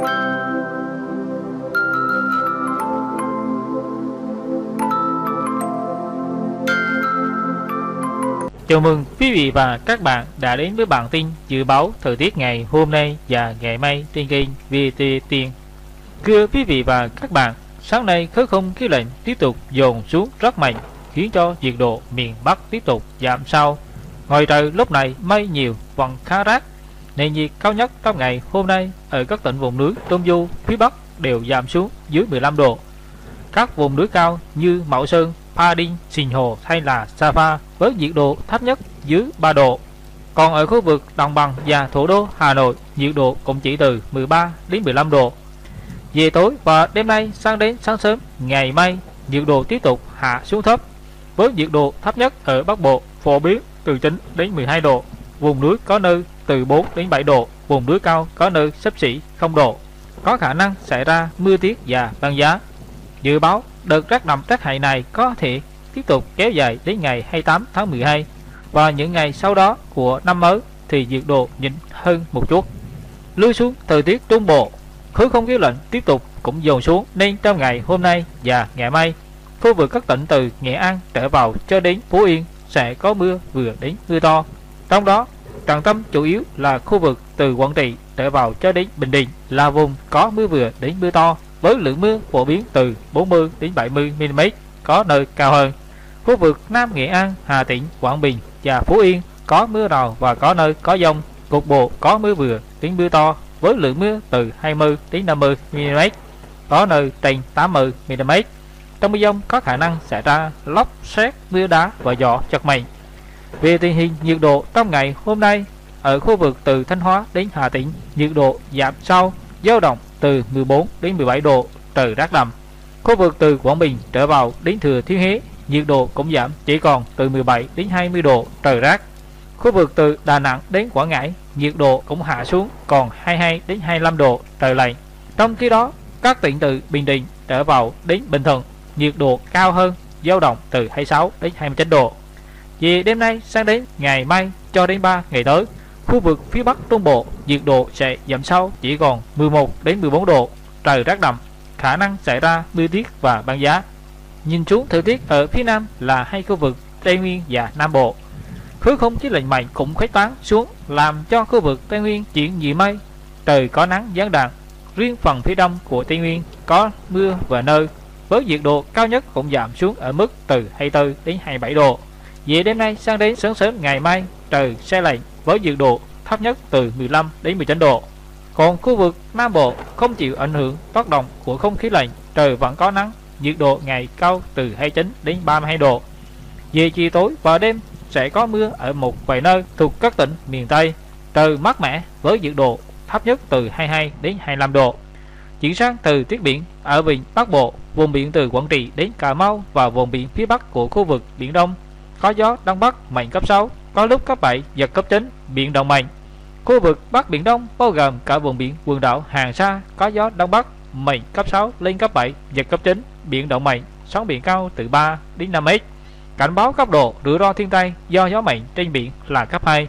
Chào mừng quý vị và các bạn đã đến với bản tin dự báo thời tiết ngày hôm nay và ngày mai trên kênh VTB Tiên. Thưa quý vị và các bạn, sáng nay khối không khí lạnh tiếp tục dồn xuống rất mạnh, khiến cho nhiệt độ miền Bắc tiếp tục giảm sâu. Ngoài trời lúc này mây nhiều vẫn khá rác. Nền nhiệt cao nhất trong ngày hôm nay ở các tỉnh vùng núi Trung Du phía Bắc đều giảm xuống dưới 15 độ. Các vùng núi cao như Mậu Sơn, Pa Đinh, Sình Hồ hay là Sa Pa với nhiệt độ thấp nhất dưới 3 độ. Còn ở khu vực đồng bằng và thủ đô Hà Nội, nhiệt độ cũng chỉ từ 13 đến 15 độ. Về tối và đêm nay sang đến sáng sớm ngày mai, nhiệt độ tiếp tục hạ xuống thấp với nhiệt độ thấp nhất ở Bắc Bộ phổ biến từ 9 đến 12 độ, vùng núi có nơi từ 4 đến 7 độ, vùng núi cao có nơi xấp xỉ 0 độ. Có khả năng xảy ra mưa tuyết và băng giá. Dự báo đợt rét đậm rét hại này có thể tiếp tục kéo dài đến ngày 28 tháng 12 và những ngày sau đó của năm mới thì nhiệt độ nhỉnh hơn một chút. Lưu xuống thời tiết Trung Bộ, khối không khí lạnh tiếp tục cũng dồn xuống nên trong ngày hôm nay và ngày mai, khu vực các tỉnh từ Nghệ An trở vào cho đến Phú Yên sẽ có mưa vừa đến mưa to. Trong đó, trọng tâm chủ yếu là khu vực từ Quảng Trị trở vào cho đến Bình Định là vùng có mưa vừa đến mưa to, với lượng mưa phổ biến từ 40 đến 70 mm, có nơi cao hơn. Khu vực Nam Nghệ An, Hà Tĩnh, Quảng Bình và Phú Yên có mưa rào và có nơi có dông, cục bộ có mưa vừa đến mưa to với lượng mưa từ 20 đến 50 mm, có nơi trên 80 mm. Trong mưa dông có khả năng xảy ra lốc sét, mưa đá và gió giật mạnh. Về tình hình nhiệt độ trong ngày hôm nay, ở khu vực từ Thanh Hóa đến Hà Tĩnh, nhiệt độ giảm sâu, dao động từ 14 đến 17 độ, trời rét đậm. Khu vực từ Quảng Bình trở vào đến Thừa Thiên Huế, nhiệt độ cũng giảm chỉ còn từ 17 đến 20 độ, trời rét. Khu vực từ Đà Nẵng đến Quảng Ngãi, nhiệt độ cũng hạ xuống còn 22 đến 25 độ, trời lạnh. Trong khi đó, các tỉnh từ Bình Định trở vào đến Bình Thuận, nhiệt độ cao hơn, dao động từ 26 đến 29 độ. Vì đêm nay sang đến ngày mai cho đến 3 ngày tới, khu vực phía Bắc Trung Bộ nhiệt độ sẽ giảm sâu chỉ còn 11 đến 14 độ, trời rét đậm, khả năng xảy ra mưa tuyết và băng giá. Nhìn xuống thời tiết ở phía Nam là hai khu vực Tây Nguyên và Nam Bộ. Khối không khí lạnh mạnh cũng khuếch tán xuống làm cho khu vực Tây Nguyên chuyển nhiều mây, trời có nắng gián đoạn. Riêng phần phía Đông của Tây Nguyên có mưa vài nơi, với nhiệt độ cao nhất cũng giảm xuống ở mức từ 24 đến 27 độ. Về đêm nay sang đến sáng sớm ngày mai, trời se lạnh với nhiệt độ thấp nhất từ 15 đến 19 độ. Còn khu vực Nam Bộ không chịu ảnh hưởng tác động của không khí lạnh, trời vẫn có nắng, nhiệt độ ngày cao từ 29 đến 32 độ. Về chiều tối và đêm sẽ có mưa ở một vài nơi thuộc các tỉnh miền Tây, trời mát mẻ với nhiệt độ thấp nhất từ 22 đến 25 độ. Chuyển sang từ tiết biển ở vịnh Bắc Bộ, vùng biển từ Quảng Trị đến Cà Mau và vùng biển phía Bắc của khu vực Biển Đông có gió Đông Bắc mạnh cấp 6, có lúc cấp 7, giật cấp 9, biển động mạnh. Khu vực Bắc Biển Đông bao gồm cả vùng biển quần đảo Hoàng Sa có gió Đông Bắc mạnh cấp 6 lên cấp 7, giật cấp 9, biển động mạnh, sóng biển cao từ 3 đến 5 mét. Cảnh báo cấp độ rủi ro thiên tai do gió mạnh trên biển là cấp 2.